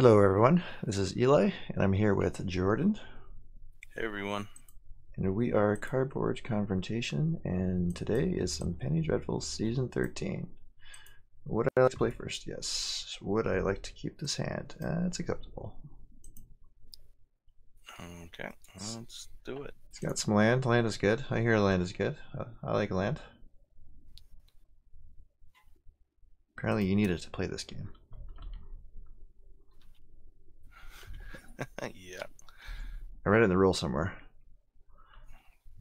Hello everyone, this is Eli, and I'm here with Jordan. Hey everyone. And we are Cardboard Confrontation, and today is some Penny Dreadful Season 13. Would I like to play first? Yes. Would I like to keep this hand? It's acceptable. Okay, let's do it. It's got some land. Land is good. I hear land is good. I like land. Apparently you need it to play this game. Yeah. I read it in the rule somewhere.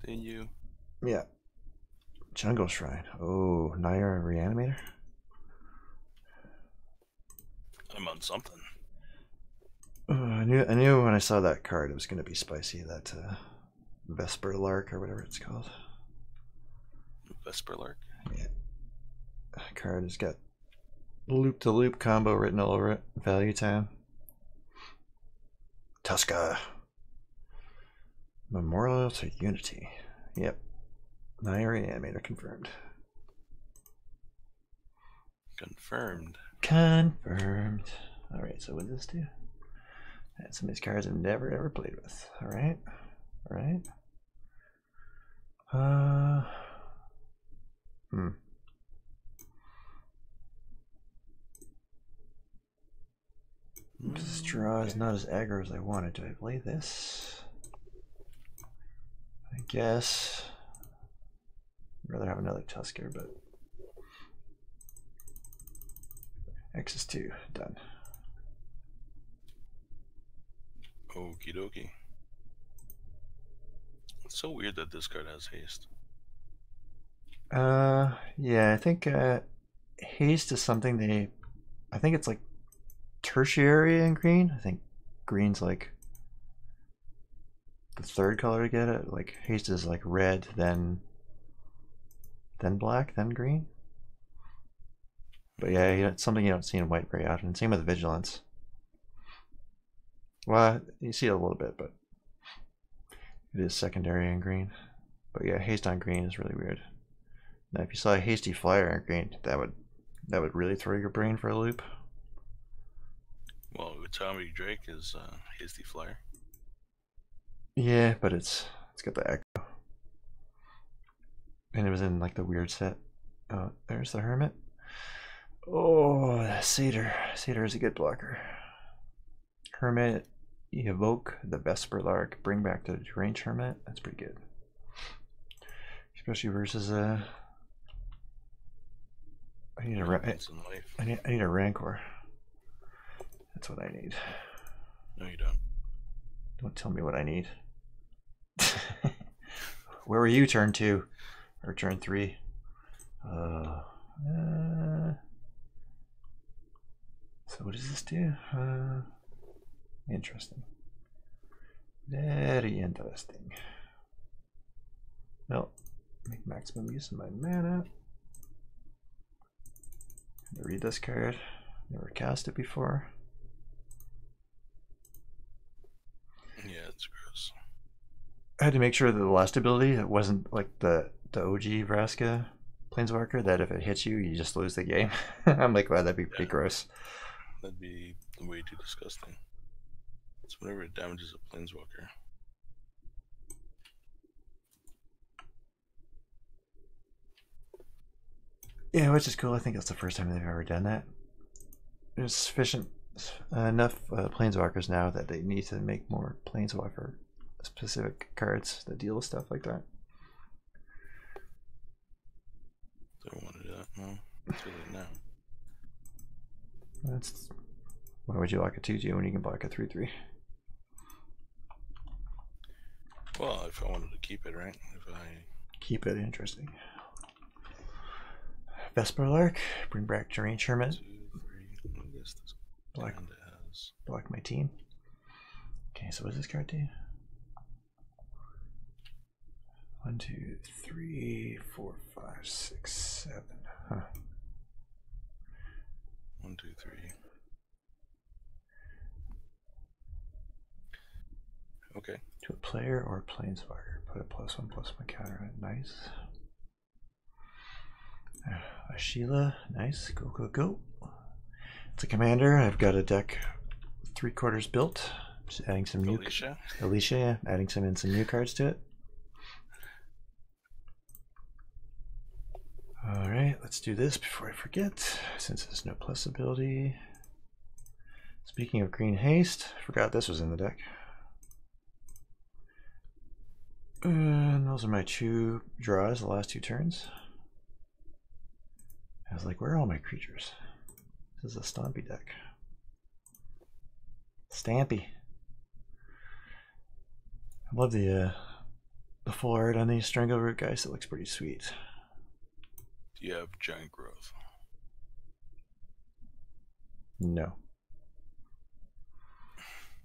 Did you? Yeah. Jungle Shrine. Oh, Naya Reanimator? I'm on something. I knew when I saw that card it was going to be spicy, that Vesper Lark or whatever it's called. Vesper Lark? Yeah. That card has got loop-to-loop combo written all over it. Value time. Tuska. Memorial to Unity. Yep. Naya Reanimator confirmed. Confirmed. Confirmed. Alright, so what does this do? That's some of these cards I've never ever played with. Alright. Alright. This draw is not as aggro as I wanted. Do I play this? I guess I'd rather have another Tusker, but X is 2. Done. Okie dokie. It's so weird that this card has haste. Yeah, I think haste is something they. I think it's like tertiary in green. I think green's like the third color to get it. Like haste is like red, then black, then green. But yeah, it's something you don't see in white very often. Same with vigilance. Well, you see it a little bit, but it is secondary in green. But yeah, haste on green is really weird. Now if you saw a hasty flyer in green, that would really throw your brain for a loop. Well, Tommy Drake is hasty flyer. Yeah, but it's got the echo, and it was in like the weird set. Oh, there's the hermit. Oh, that Satyr. Satyr is a good blocker. Hermit, evoke the Vesper Lark, bring back the Deranged Hermit. That's pretty good, especially versus a. I need a Rancor. That's what I need. No, you don't. Don't tell me what I need. Where were you turn 2? Or turn 3? So what does this do? Interesting. Very interesting. Well, make maximum use of my mana. Read this card. Never cast it before. Yeah, it's gross. I had to make sure that the last ability, it wasn't like the OG Vraska Planeswalker, that if it hits you, you just lose the game. I'm like, wow, that'd be pretty gross. That'd be way too disgusting. It's whenever it damages a Planeswalker. Yeah, which is cool. I think that's the first time they've ever done that. There's sufficient enough planeswalkers now that they need to make more planeswalker specific cards that deal with stuff like that. Don't want to do that. No, it's really now. That's why would you lock a 2/2 when you can block a 3/3? Well, if I wanted to keep it, right? If I keep it, interesting. Vesper Lark, bring back Deranged Hermit. 2, 3. I guess this. Block my team. Okay, so what's this card do? 1, 2, 3, 4, 5, 6, 7. Huh. 1, 2, 3. Okay. To a player or planeswalker, put a +1/+1 counter. Nice. Ashila, nice. Go. It's a commander. I've got a deck 3/4 built. Just adding some new Alesha. Alesha, yeah. Adding some new cards to it. Alright, let's do this before I forget, since there's no plus ability. Speaking of green haste, I forgot this was in the deck. And those are my two draws the last two turns. I was like, where are all my creatures? This is a Stompy deck. Stampy. I love the full art on these Strangleroot guys. It looks pretty sweet. Do you have Giant Growth? No.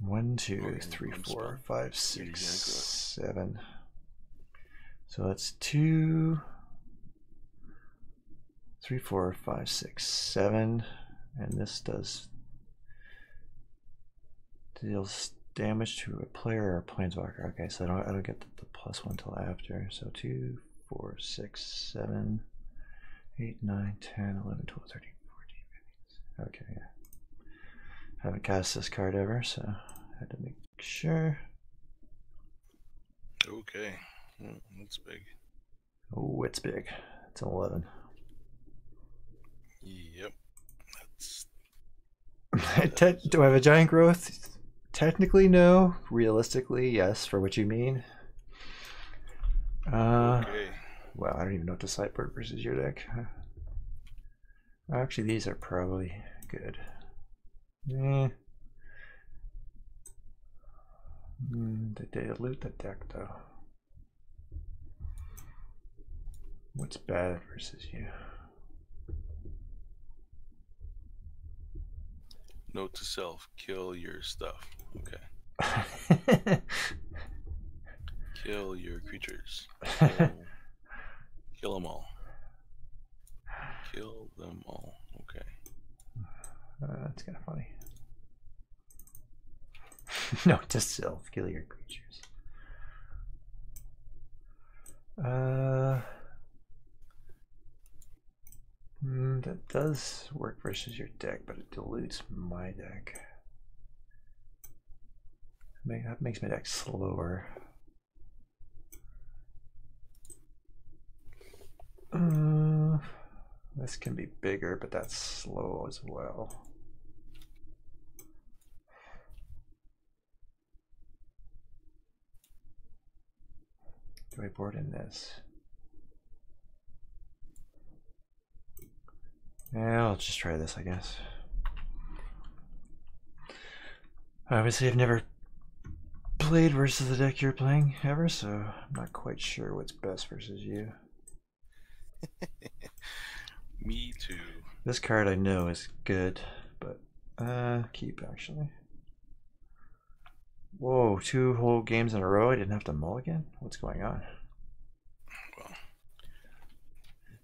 1, 2, 3, 4, 5, 6, 7. So that's 2, 3, 4, 5, 6, 7, and this deals damage to a player or planeswalker. Okay, so I don't get the +1 till after. So 2, 4, 6, 7, 8, 9, 10, 11, 12, 13, 14, 15. Okay, yeah. I haven't cast this card ever, so I had to make sure. Okay, that's big. Oh, it's big. It's an 11. Yep. That's... Do I have a Giant Growth? Technically, no. Realistically, yes, for what you mean. Okay. Well, I don't even know what to sideboard versus your deck. Actually, these are probably good. Eh. Did they dilute the deck, though? What's bad versus you? Note to self, kill your stuff. Okay. Kill your creatures. Kill them all. Kill them all. Okay. That's kind of funny. Note to self, kill your creatures. That does work versus your deck, but it dilutes my deck. That makes my deck slower. This can be bigger, but that's slow as well. Do I board in this? Yeah, I'll just try this, I guess. Obviously, I've never played versus the deck you're playing ever, so I'm not quite sure what's best versus you. Me too. This card I know is good, but keep actually. Whoa, 2 whole games in a row I didn't have to mulligan? What's going on?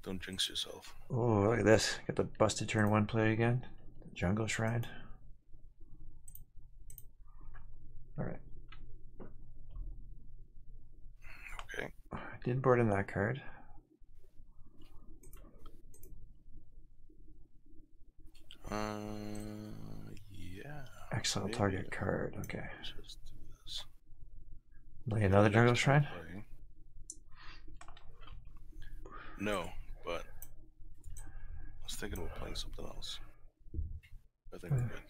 Don't jinx yourself. Oh, look at this. Got the busted turn 1 play again. The Jungle Shrine. Alright. Okay. I did board in that card. Yeah. Exile target card. Okay. Just do this. Play another Jungle Shrine? No. But I was thinking about playing something else. I think we're good.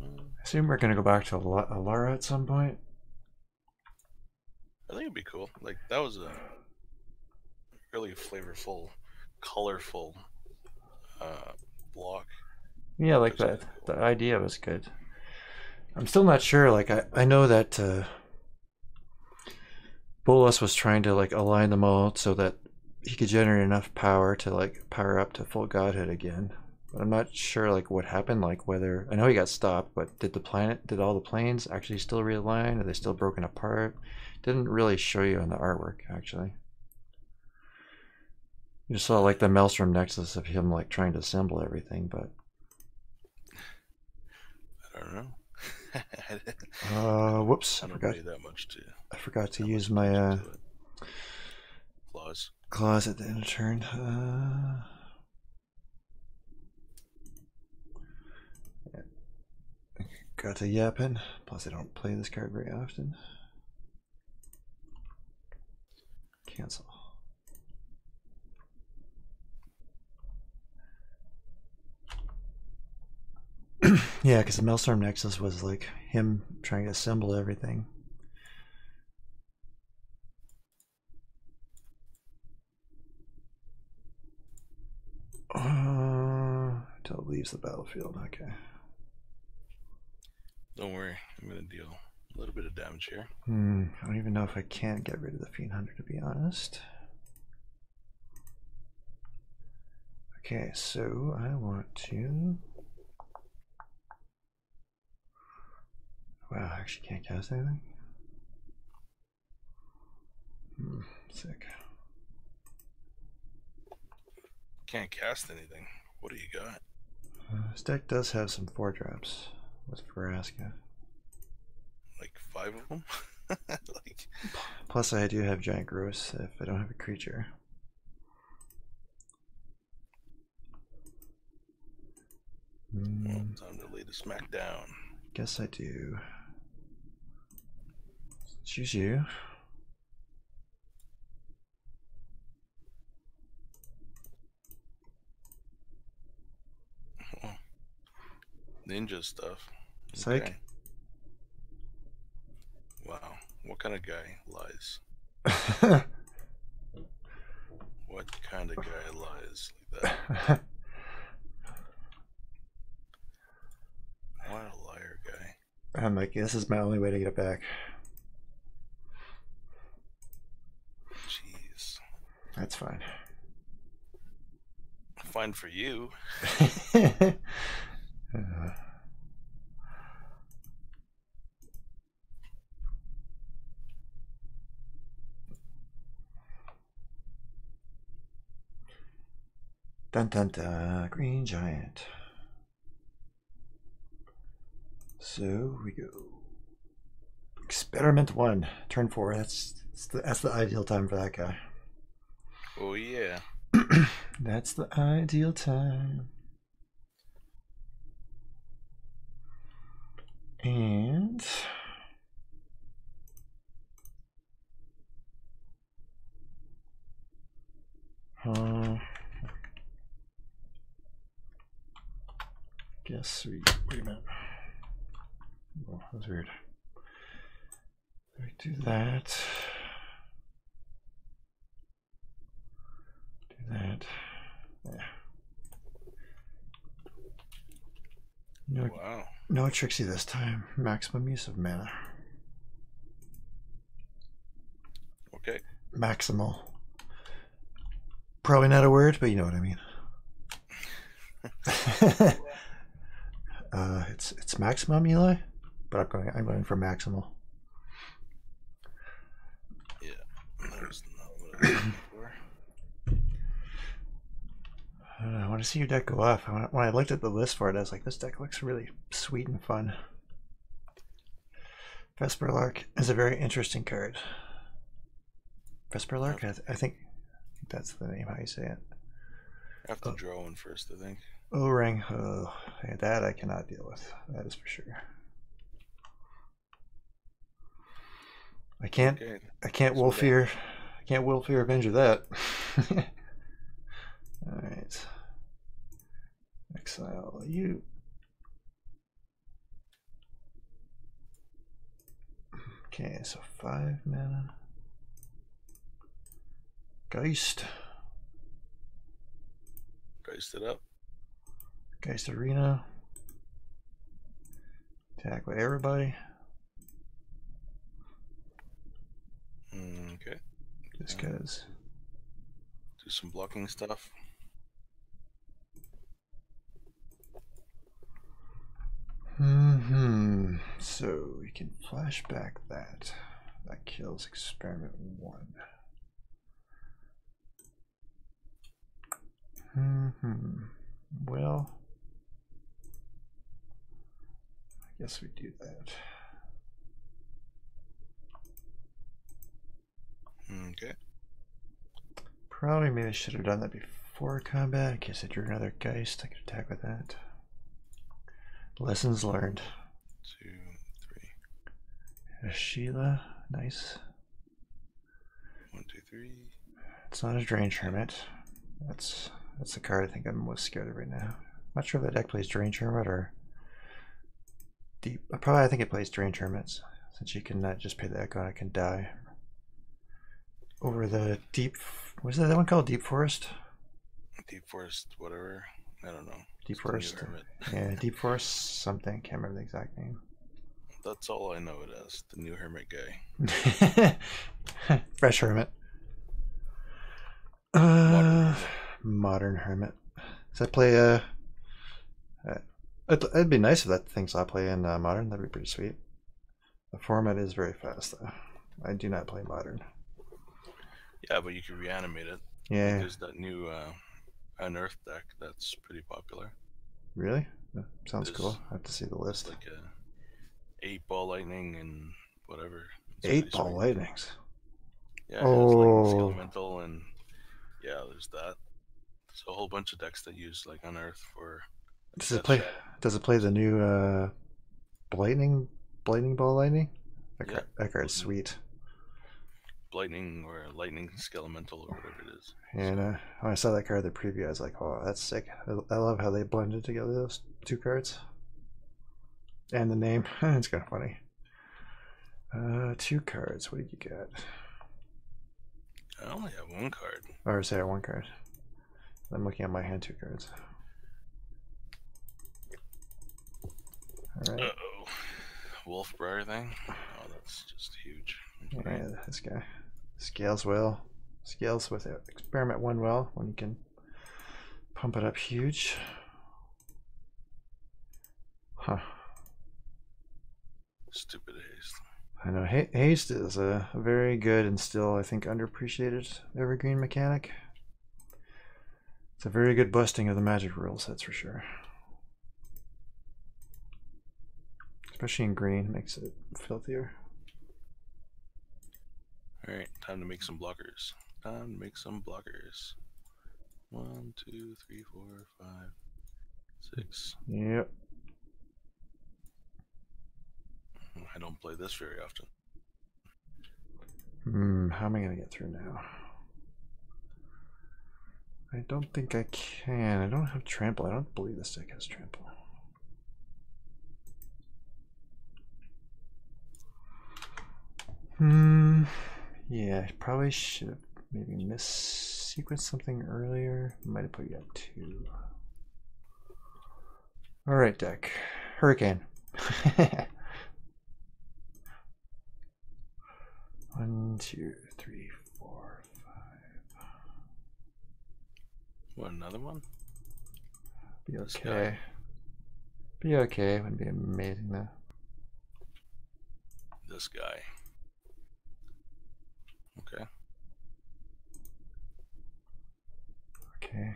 I assume we're going to go back to Alara at some point. I think it'd be cool. Like, that was a really flavorful, colorful block. Yeah, like that. Cool. The idea was good. I'm still not sure. Like, I know that Bolas was trying to, like, align them all so that he could generate enough power to like power up to full godhood again, but I'm not sure like what happened, like whether I know he got stopped, but did all the planes actually still realign? Are they still broken apart? Didn't really show you in the artwork actually. You saw like the Maelstrom Nexus of him like trying to assemble everything, but I don't know. Whoops! I forgot that much to. I forgot to use my claws. Claws at the end of turn. Yeah. Go to yapping. Plus I don't play this card very often. Cancel. Yeah, because the Maelstrom Nexus was like him trying to assemble everything. Until it leaves the battlefield, okay. Don't worry, I'm going to deal a little bit of damage here. I don't even know if I can't get rid of the Fiend Hunter, to be honest. Okay, so I want to... Wow, I actually can't cast anything? Sick. Can't cast anything. What do you got? This deck does have some 4-drops with Vraska. Like 5 of them? Like... Plus I do have Giant Gross if I don't have a creature. Well, time to lay the smack down. Guess I do. Choose you. Oh. Ninja stuff. Psych. Okay. Wow. What kind of guy lies? What kind of guy lies like that? What a liar guy. I'm like, this is my only way to get it back. Jeez. That's fine. Fine for you. Dun dun dun, Green Giant. So we go Experiment One, turn 4. That's the ideal time for that guy. Oh yeah. That's the ideal time. And guess we wait a minute. Oh, that was weird. Let me do that. Do that. Yeah. No, wow. No Trixie this time. Maximum use of mana. Okay. Maximal. Probably not a word, but you know what I mean. It's maximum, Eli. But I'm going for maximal. Yeah, that was not what I was looking for. I want to see your deck go off. When I looked at the list for it, I was like, this deck looks really sweet and fun. Vesper Lark is a very interesting card. Vesper Lark, yeah. I think that's the name, how you say it. I have to draw one first, I think. O-ring, oh, that I cannot deal with. That is for sure. I can't Wolf-fear. I can't Wolf-fear Avenger that. All right. Exile you. Okay, so 5 mana. Geist. Geist it up. Geist Arena. Attack with everybody. Okay. Just cause. Do some blocking stuff. So we can flash back that. That kills Experiment One. Well, I guess we do that. Okay. Probably maybe I should have done that before combat in case I drew another Geist. I could attack with that. Lessons learned. There's Sheila. Nice. 1, 2, 3. It's not a Deranged Hermit. That's the card I think I'm most scared of right now. Not sure if that deck plays Deranged Hermit or Deep. Probably I think it plays Deranged Hermits, since you cannot just pay the echo and it can die. Over the Deep, was that one called Deep Forest? Deep Forest, whatever. I don't know. Deep Forest. Yeah, Deep Forest something. Can't remember the exact name. That's all I know it as. The new Hermit guy. Fresh Hermit. Modern Hermit. Does that play a... It'd be nice if that thing's not play in Modern. That'd be pretty sweet. The format is very fast, though. I do not play Modern. Yeah, but you can reanimate it. Yeah. There's that new Unearth deck that's pretty popular. Really? That sounds cool. I have to see the list. Like a 8-ball lightning and whatever. 8-ball lightnings? Yeah, there's like Lightning Skelemental and... Yeah, there's that. There's a whole bunch of decks that use like Unearth for... Does it play the new Blightning Ball Lightning? That card's sweet. Blightning or Lightning Skelemental or whatever it is. And when I saw that card, the preview, I was like, oh, that's sick. I love how they blended together those two cards. And the name. It's kind of funny. Two cards. What did you get? I only have one card. Or say I have one card. I'm looking at my hand, two cards. All right. Uh-oh. Wolfbriar thing? Oh, that's just huge. Okay. Yeah, this guy. Scales well. Scales with it. Experiment One well when you can pump it up huge. Huh. Stupid haste. I know. Haste is a very good and still, I think, underappreciated evergreen mechanic. It's a very good busting of the Magic rules, that's for sure. Especially in green, makes it filthier. Alright, time to make some blockers. Time to make some blockers. 1, 2, 3, 4, 5, 6. Yep. I don't play this very often. How am I going to get through now? I don't think I can. I don't have Trample. I don't believe this deck has Trample. Yeah, I probably should have maybe missequenced something earlier. Might have put you at 2. Alright, deck. Hurricane. 1, 2, 3, 4, 5. What, another one? Be okay. Be okay. Wouldn't be amazing though. This guy. Okay. Okay.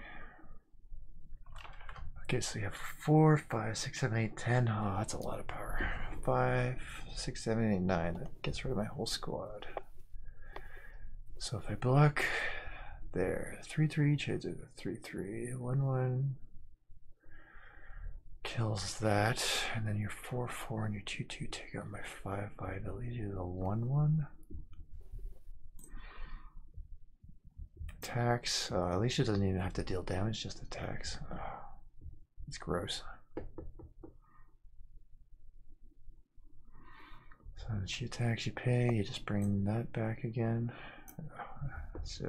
Okay, so you have 4, 5, 6, 7, 8, 10. Oh, that's a lot of power. 5, 6, 7, 8, 9. That gets rid of my whole squad. So if I block there, 3/3 shades of 3/3, 1/1 kills that, and then your 4/4 and your 2/2 take out my 5/5. That leaves you the 1/1. Attacks. At least it doesn't even have to deal damage, just attacks. It's gross. So she attacks, you pay, you just bring that back again. So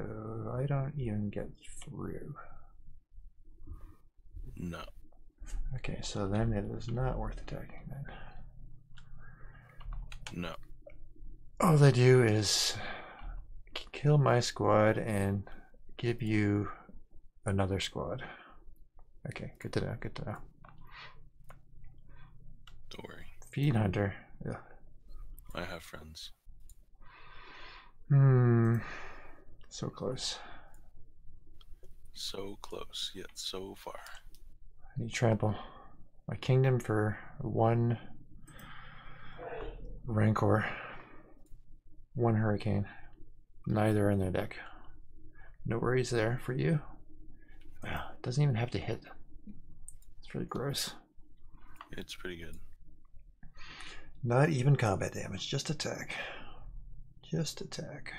I don't even get through. No. Okay, so then it is not worth attacking then. No. All they do is kill my squad and give you another squad. Okay, good to know, good to know. Don't worry. Fiend Hunter. Yeah. I have friends. So close. So close, yet so far. I need Trample. My kingdom for 1 Rancor. 1 Hurricane. Neither in their deck. No worries there for you. Wow, it doesn't even have to hit. It's really gross. It's pretty good. Not even combat damage, just attack. Just attack.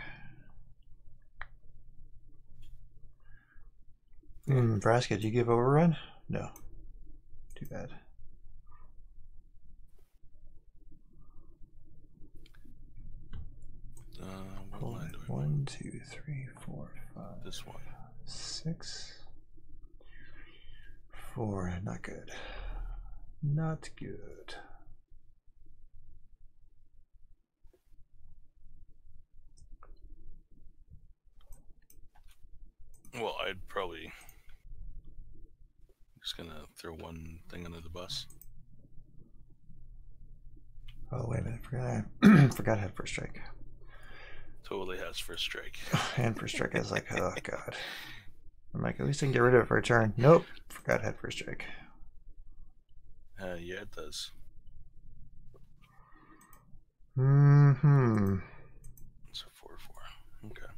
Vraska, did you give overrun? No. Too bad. One, two, three, four, five. This one. 6, 4. Not good. Not good. Well, I'd probably just gonna throw one thing under the bus. Oh wait a minute! I forgot I had first strike. Totally has first strike. And first strike, I was like, oh god. I'm like, at least I can get rid of it for a turn. Nope, forgot I had first strike. Yeah, it does. It's a 4/4. Okay.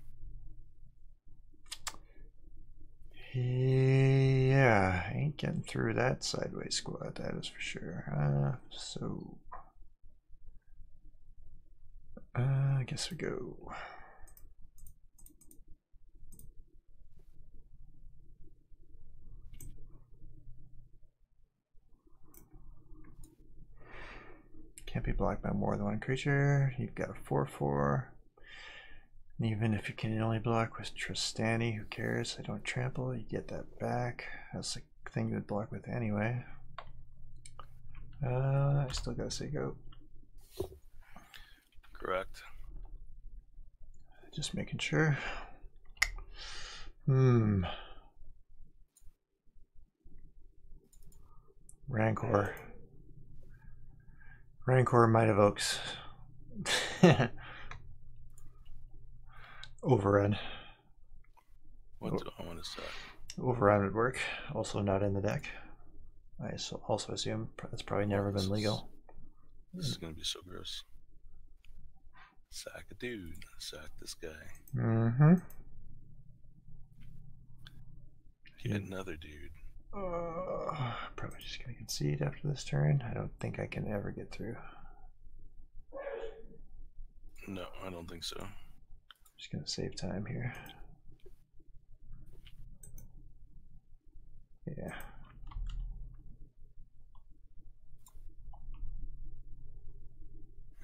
Yeah, I ain't getting through that sideways squad, that is for sure. I guess we go. Can't be blocked by more than one creature. You've got a 4/4. And even if you can only block with Trostani, who cares? I don't trample. You get that back. That's the thing you would block with anyway. I still gotta say go. Correct. Just making sure. Rancor. Rancor might evokes. Overrun. What do I want to say? Overrun would work. Also not in the deck. I also assume that's probably never been legal. This is going to be so gross. Sack a dude. Sack this guy. Get another dude. Probably just going to concede after this turn. I don't think I can ever get through. No, I don't think so. Just gonna save time here. Yeah.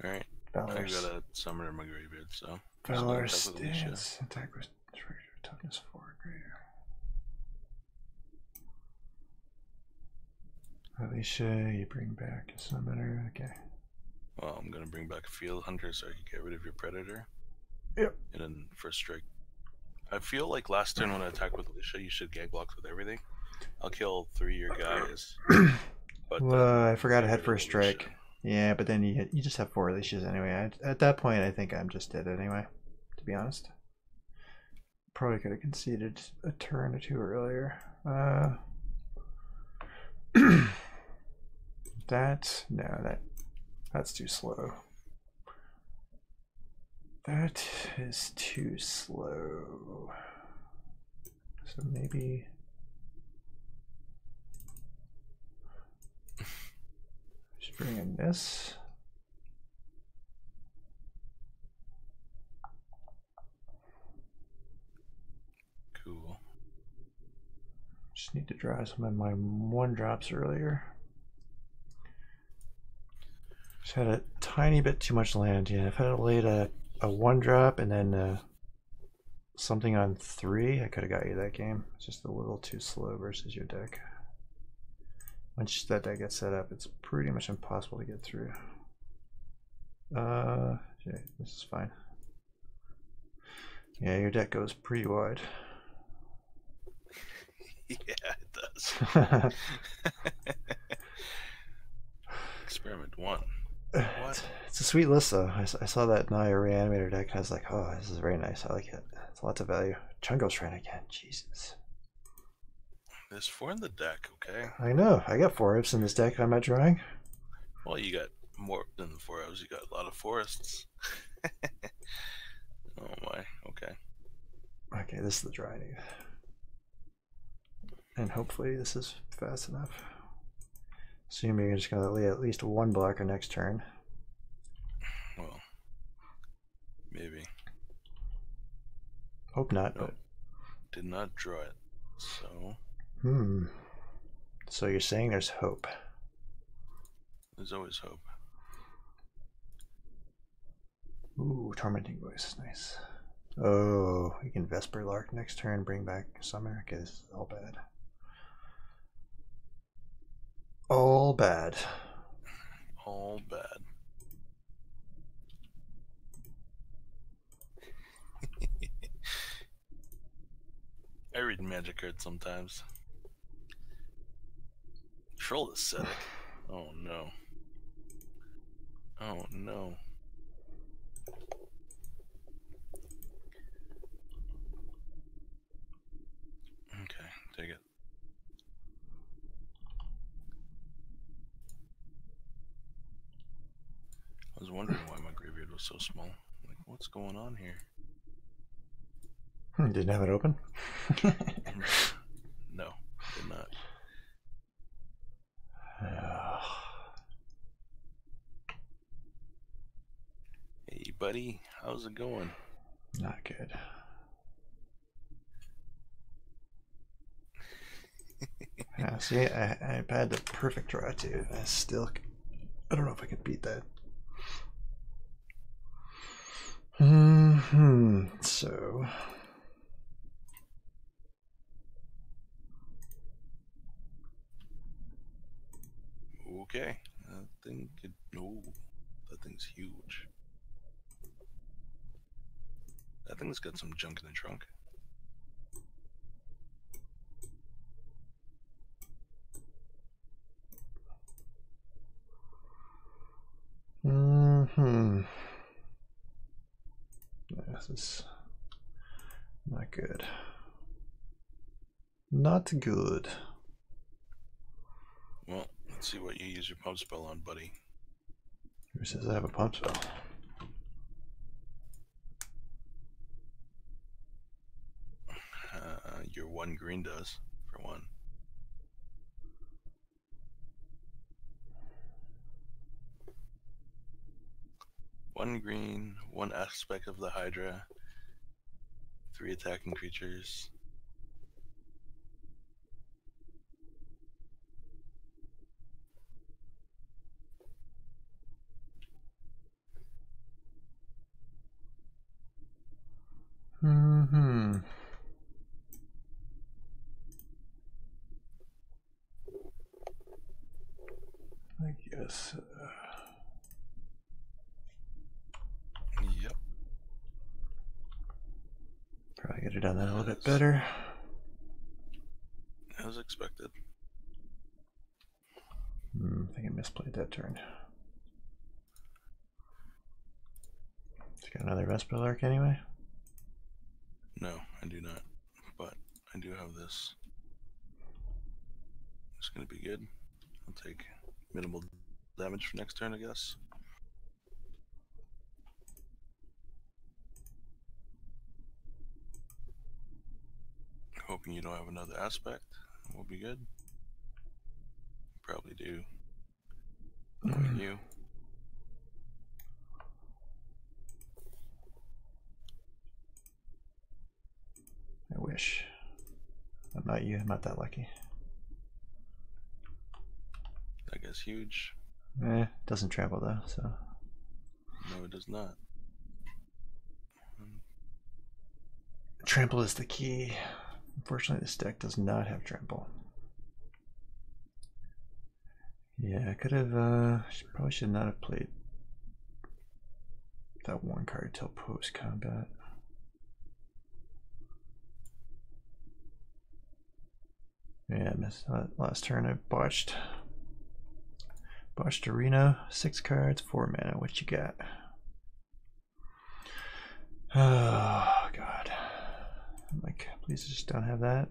Alright. I gotta summoner in my graveyard, so. Valor Stance. Attack with treasure. Toughness 4 or greater. Alesha, you bring back a summoner. Okay. Well, I'm gonna bring back a field hunter so I can get rid of your predator. Yep. And then first strike. I feel like last turn when I attack with Alesha, you should gag blocks with everything. I'll kill 3 of your guys. But I forgot I had first strike. Alicia. Yeah, but then you just have 4 Aleshas anyway. At that point, I think I'm just dead anyway, to be honest. Probably could have conceded a turn or 2 earlier. That's too slow. That is too slow. So maybe I should bring in this. Cool. Just need to draw some of my 1-drops earlier. Just had a tiny bit too much land. Yeah, if I had laid a 1-drop and then something on 3, I could have got you that game. It's just a little too slow versus your deck. Once that deck gets set up, it's pretty much impossible to get through. Yeah, this is fine. Yeah, your deck goes pretty wide. Yeah, it does. Experiment 1. What? It's a sweet list though. I saw that Naya Reanimator deck and I was like, oh, this is very nice. I like it. It's lots of value. Jungle Shrine again. Jesus. There's 4 in the deck, okay? I know. I got 4 ifs in this deck I'm not drawing. Well, you got more than the 4 ifs. You got a lot of forests. Oh my. Okay. Okay, this is the dry need. And hopefully this is fast enough. Assuming you're just going to lay at least 1 blocker next turn. Hope not. Nope. Did not draw it, so... Hmm. So you're saying there's hope. There's always hope. Ooh, Tormenting Voice, nice. Oh, you can Vesper Lark next turn, bring back Summoner. Okay, this is all bad. All bad. All bad. I read magic cards sometimes. Troll aesthetic. Oh no. Oh no. Okay, take it. I was wondering why my graveyard was so small. Like, what's going on here? You didn't have it open? No, did not. Hey, buddy, how's it going? Not good. Yeah, see, I've had the perfect draw too. I don't know if I could beat that. So. Okay, that thing could. No, that thing's huge. That thing's got some junk in the trunk. This is not good. Not good. Well, let's see what you use your pump spell on, buddy. Who says I have a pump spell? Your one green does, for one. One green, one aspect of the Hydra, 3 attacking creatures. I guess. Yep. Probably could have done that a little bit better. As expected. I think I misplayed that turn. It's got another Vesper Lark anyway? No, I do not. But I do have this. It's going to be good. I'll take minimal damage for next turn, I guess. Hoping you don't have another aspect, we'll be good. Probably do. Knowing you. I wish. I'm not you, I'm not that lucky. That guy's huge. Eh, doesn't travel though, so. No, it does not. Trample is the key. Unfortunately, this deck does not have trample. Yeah, I could have, probably should not have played that one card till post-combat. Yeah, I missed that last turn. I botched. Botched Arena, 6 cards, 4 mana. What you got? Oh, God. I'm like, please just don't have that.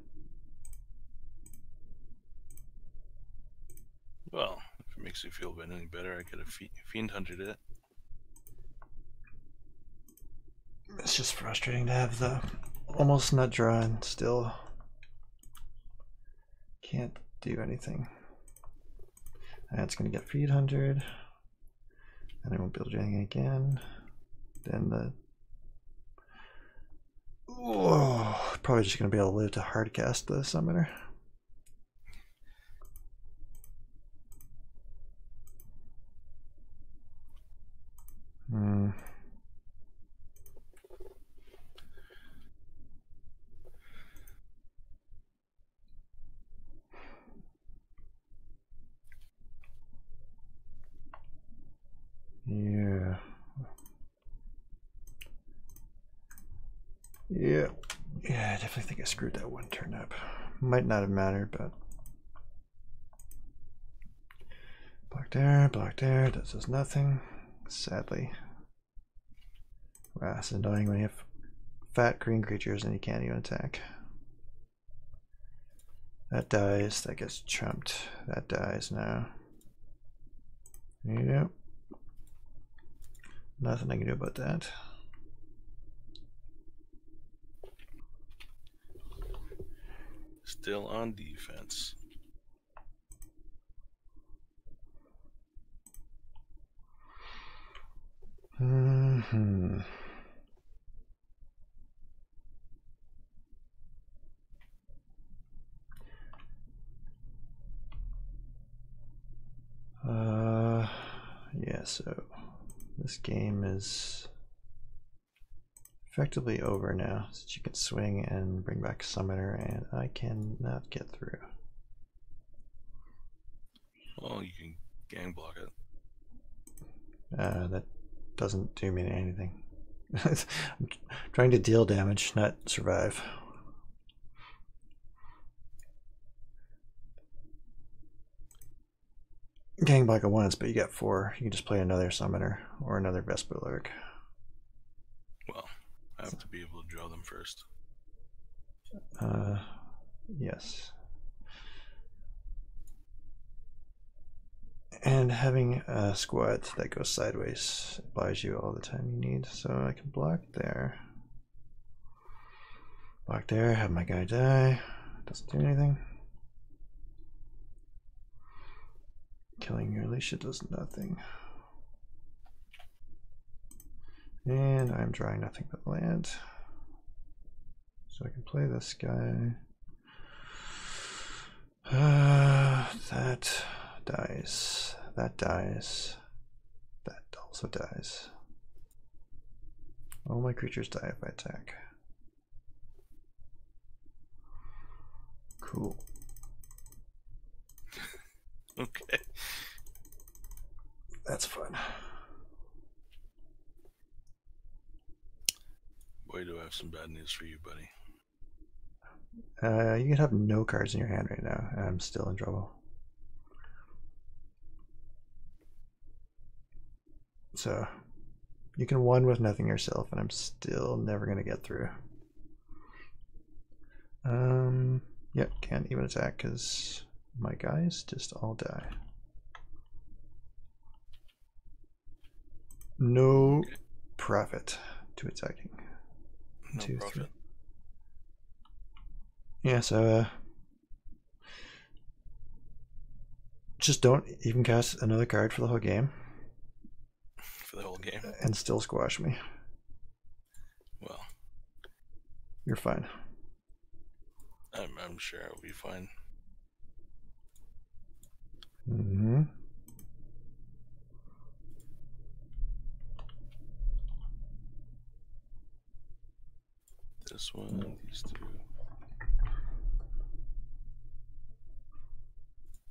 Well, if it makes you feel any better, I could have Fiend Huntered it. It's just frustrating to have the almost not drawn, still can't do anything. That's going to get Fiend Huntered. And I won't be able to do anything again. Then the Oh, probably just going to be able to live to hard cast the summoner. Yeah, I definitely think I screwed that one turn up. Might not have mattered, but block there, that does nothing. Sadly. Wow, it's annoying when you have fat green creatures and you can't even attack. That dies, that gets trumped, that dies now. Yep. Nothing I can do about that. Still on defense. Mm-hmm. Yeah, so this game is effectively over now, since you can swing and bring back Summoner, and I cannot get through. Well, you can gang block it. That doesn't do me anything. I'm trying to deal damage, not survive. Gang block it once, but you got four. You can just play another Summoner or another Vesper Lark. Well. I have to be able to draw them first. Yes. And having a squat that goes sideways buys you all the time you need. So I can block there. Block there, have my guy die. Doesn't do anything. Killing your Alesha does nothing. And I'm drawing nothing but land. So I can play this guy. That dies. That dies. That also dies. All my creatures die if I attack. Cool. Okay. That's fun. Boy, do I have some bad news for you, buddy. You could have no cards in your hand right now, and I'm still in trouble. So, you can one with nothing yourself, and I'm still never going to get through. Yep, can't even attack because my guys just all die. No profit to attacking. No two, profit. Three. Yeah, so just don't even cast another card for the whole game. For the whole game? And still squash me. Well. You're fine. I'm sure I'll be fine. Mm-hmm. This one, these two,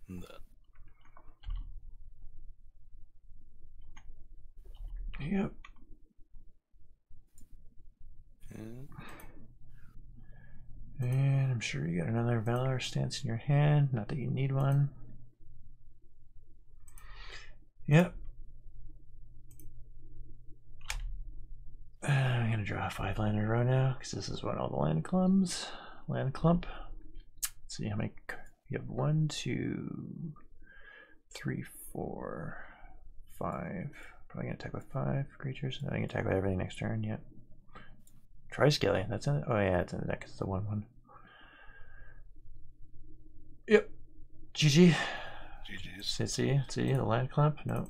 and that. Yep. And I'm sure you got another Valor Stance in your hand. Not that you need one. Yep. I'm gonna draw 5 land in a row now because this is when all the land clump. Let's see how many you have. 1, 2, 3, 4, 5. Probably gonna attack with 5 creatures. And then I can attack with everything next turn. Yep. Tri-skelly. That's in. Oh yeah, it's in the deck. It's the 1/1. Yep. GG. GG's. See the land clump. No.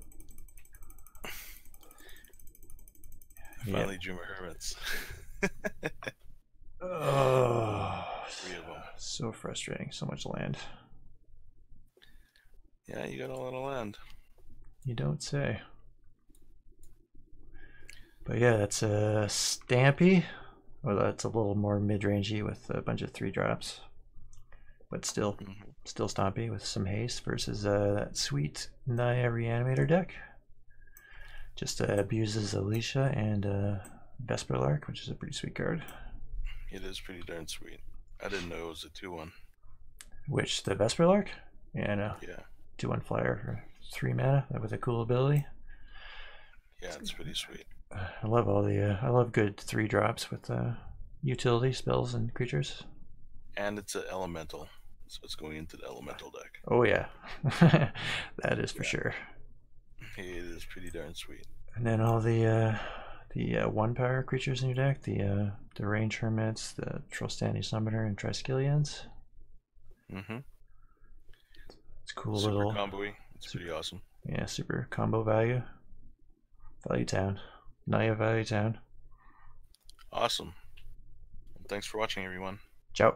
Finally, drew my hermits. Three of them. So frustrating. So much land. Yeah, you got a lot of land. You don't say. But yeah, that's a Stampy. Well, that's a little more mid-rangey with a bunch of 3-drops. But still, still Stompy with some haste versus that sweet Naya Reanimator deck. Just abuses Alesha and Vesper Lark, which is a pretty sweet card. It is pretty darn sweet. I didn't know it was a 2-1. Which, the Vesper Lark? Yeah, I know. Yeah. 2-1 flyer for 3 mana with a cool ability. Yeah, it's pretty sweet. I love all the, I love good 3-drops with utility spells and creatures. And it's an elemental, so it's going into the elemental deck. Oh yeah, that is for sure. It is pretty darn sweet. And then all the 1-power creatures in your deck, the Deranged Hermits, the Trostani Summoner, and Triskelions. Mm-hmm. It's cool super little combo-y. It's super, pretty awesome. Yeah, super combo value. Value Town. Naya Valley Town. Awesome. Thanks for watching, everyone. Ciao.